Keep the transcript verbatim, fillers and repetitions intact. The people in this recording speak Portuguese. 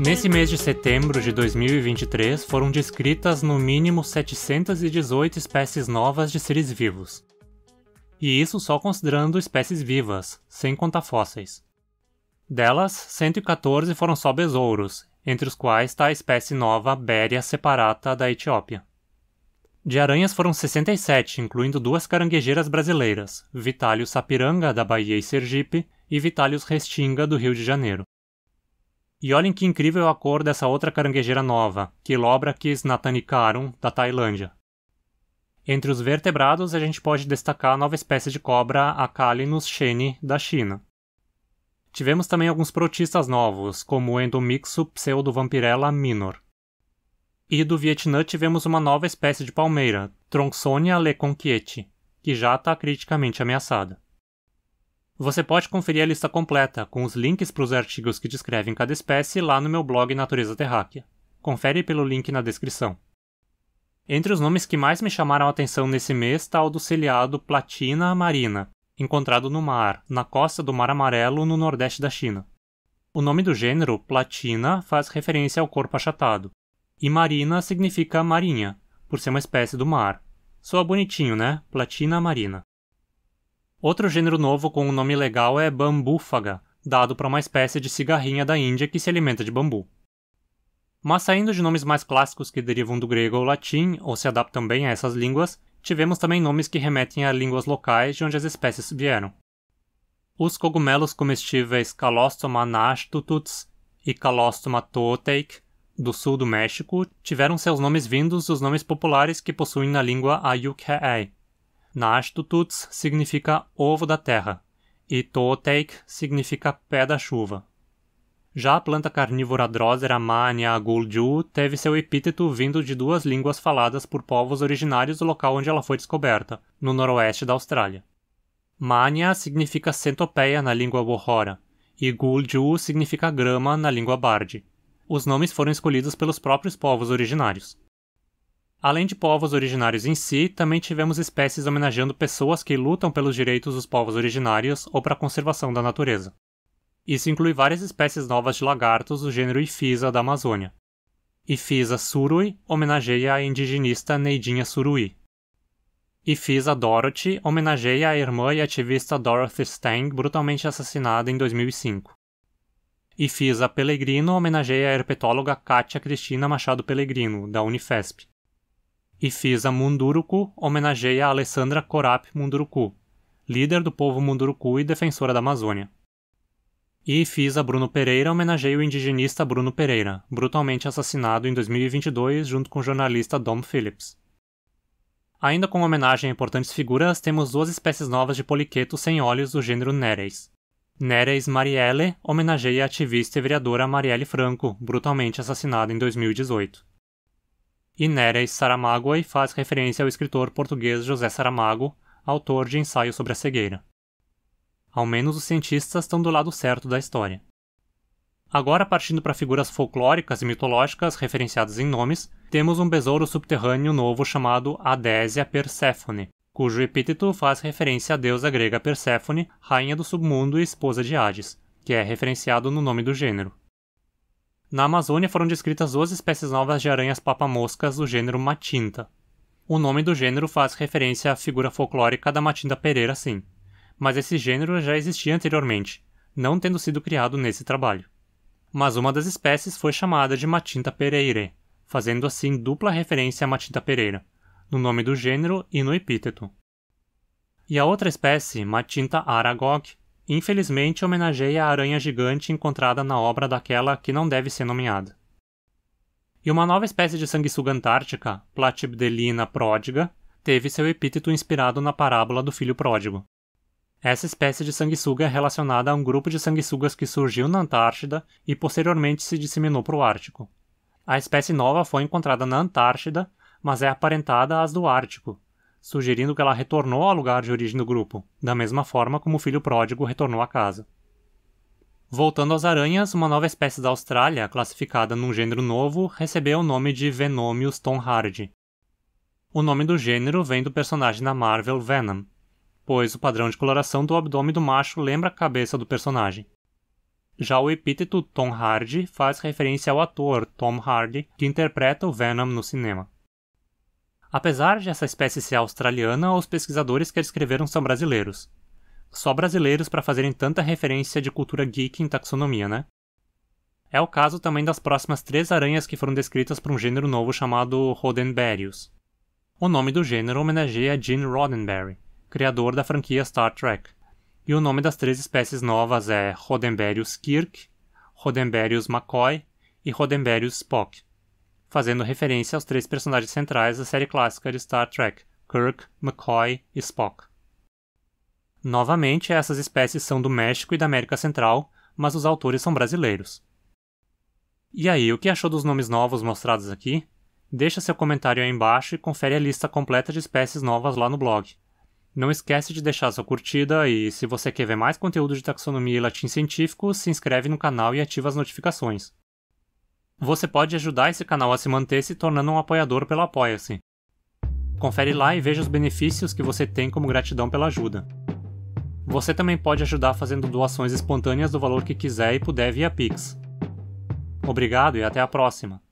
Nesse mês de setembro de dois mil e vinte e três, foram descritas no mínimo setecentas e dezoito espécies novas de seres vivos. E isso só considerando espécies vivas, sem contar fósseis. Delas, cento e quatorze foram só besouros, entre os quais está a espécie nova Béria separata da Etiópia. De aranhas foram sessenta e sete, incluindo duas caranguejeiras brasileiras, Vitalius sapiranga da Bahia e Sergipe e Vitalius restinga do Rio de Janeiro. E olhem que incrível a cor dessa outra caranguejeira nova, Quilobracis natanicarum, da Tailândia. Entre os vertebrados, a gente pode destacar a nova espécie de cobra, a Callinus chene, da China. Tivemos também alguns protistas novos, como o Endomixo pseudovampirella minor. E do Vietnã tivemos uma nova espécie de palmeira, Tronxonia leconquieti, que já está criticamente ameaçada. Você pode conferir a lista completa, com os links para os artigos que descrevem cada espécie lá no meu blog Natureza Terráquea. Confere pelo link na descrição. Entre os nomes que mais me chamaram a atenção nesse mês está o do ciliado Platina marina, encontrado no mar, na costa do Mar Amarelo, no nordeste da China. O nome do gênero, Platina, faz referência ao corpo achatado, e marina significa marinha, por ser uma espécie do mar. Soa bonitinho, né? Platina marina. Outro gênero novo com um nome legal é bambúfaga, dado para uma espécie de cigarrinha da Índia que se alimenta de bambu. Mas saindo de nomes mais clássicos que derivam do grego ou latim, ou se adaptam bem a essas línguas, tivemos também nomes que remetem a línguas locais de onde as espécies vieram. Os cogumelos comestíveis Calostoma nastututs e Calostoma toteik, do sul do México, tiveram seus nomes vindos dos nomes populares que possuem na língua Ayuk-Hei. Nastututs significa ovo da terra, e Toteik significa pé da chuva. Já a planta carnívora Drosera mania gulju teve seu epíteto vindo de duas línguas faladas por povos originários do local onde ela foi descoberta, no noroeste da Austrália. Mania significa centopeia na língua Wohora, e Gulju significa grama na língua Bardi. Os nomes foram escolhidos pelos próprios povos originários. Além de povos originários em si, também tivemos espécies homenageando pessoas que lutam pelos direitos dos povos originários ou para a conservação da natureza. Isso inclui várias espécies novas de lagartos do gênero Ifisa da Amazônia. Ifisa Suruí homenageia a indigenista Neidinha Suruí. Ifisa Dorothy homenageia a irmã e ativista Dorothy Stang, brutalmente assassinada em dois mil e cinco. Ifisa Pelegrino homenageia a herpetóloga Kátia Cristina Machado Pelegrino, da Unifesp. Ifisa Munduruku homenageia a Alessandra Korap Munduruku, líder do povo Munduruku e defensora da Amazônia. E Ifisa Bruno Pereira homenageia o indigenista Bruno Pereira, brutalmente assassinado em dois mil e vinte e dois junto com o jornalista Dom Phillips. Ainda com homenagem a importantes figuras, temos duas espécies novas de poliquetos sem olhos do gênero Nereis. Nereis Marielle homenageia a ativista e vereadora Marielle Franco, brutalmente assassinada em dois mil e dezoito. E Nereis Saramago faz referência ao escritor português José Saramago, autor de Ensaio sobre a Cegueira. Ao menos os cientistas estão do lado certo da história. Agora, partindo para figuras folclóricas e mitológicas referenciadas em nomes, temos um besouro subterrâneo novo chamado Adésia Perséfone, cujo epíteto faz referência à deusa grega Perséfone, rainha do submundo e esposa de Hades, que é referenciado no nome do gênero. Na Amazônia foram descritas duas espécies novas de aranhas papamoscas do gênero Matinta. O nome do gênero faz referência à figura folclórica da Matinta Pereira, sim. Mas esse gênero já existia anteriormente, não tendo sido criado nesse trabalho. Mas uma das espécies foi chamada de Matinta pereire, fazendo assim dupla referência à Matinta Pereira, no nome do gênero e no epíteto. E a outra espécie, Matinta Aragog, infelizmente homenageia a aranha gigante encontrada na obra daquela que não deve ser nomeada. E uma nova espécie de sanguessuga antártica, Platybdelina pródiga, teve seu epíteto inspirado na parábola do filho pródigo. Essa espécie de sanguessuga é relacionada a um grupo de sanguessugas que surgiu na Antártida e posteriormente se disseminou para o Ártico. A espécie nova foi encontrada na Antártida, mas é aparentada às do Ártico, sugerindo que ela retornou ao lugar de origem do grupo, da mesma forma como o filho pródigo retornou à casa. Voltando às aranhas, uma nova espécie da Austrália, classificada num gênero novo, recebeu o nome de Venomius Tom Hardy. O nome do gênero vem do personagem da Marvel Venom, pois o padrão de coloração do abdômen do macho lembra a cabeça do personagem. Já o epíteto Tom Hardy faz referência ao ator Tom Hardy, que interpreta o Venom no cinema. Apesar de essa espécie ser australiana, os pesquisadores que a descreveram são brasileiros. Só brasileiros para fazerem tanta referência de cultura geek em taxonomia, né? É o caso também das próximas três aranhas que foram descritas por um gênero novo chamado Roddenberryus. O nome do gênero homenageia Gene Roddenberry, criador da franquia Star Trek. E o nome das três espécies novas é Roddenberryus Kirk, Roddenberryus McCoy e Roddenberryus Spock, fazendo referência aos três personagens centrais da série clássica de Star Trek, Kirk, McCoy e Spock. Novamente, essas espécies são do México e da América Central, mas os autores são brasileiros. E aí, o que achou dos nomes novos mostrados aqui? Deixa seu comentário aí embaixo e confere a lista completa de espécies novas lá no blog. Não esquece de deixar sua curtida e, se você quer ver mais conteúdo de taxonomia e latim científico, se inscreve no canal e ativa as notificações. Você pode ajudar esse canal a se manter se tornando um apoiador pelo Apoia-se. Confere lá e veja os benefícios que você tem como gratidão pela ajuda. Você também pode ajudar fazendo doações espontâneas do valor que quiser e puder via Pix. Obrigado e até a próxima!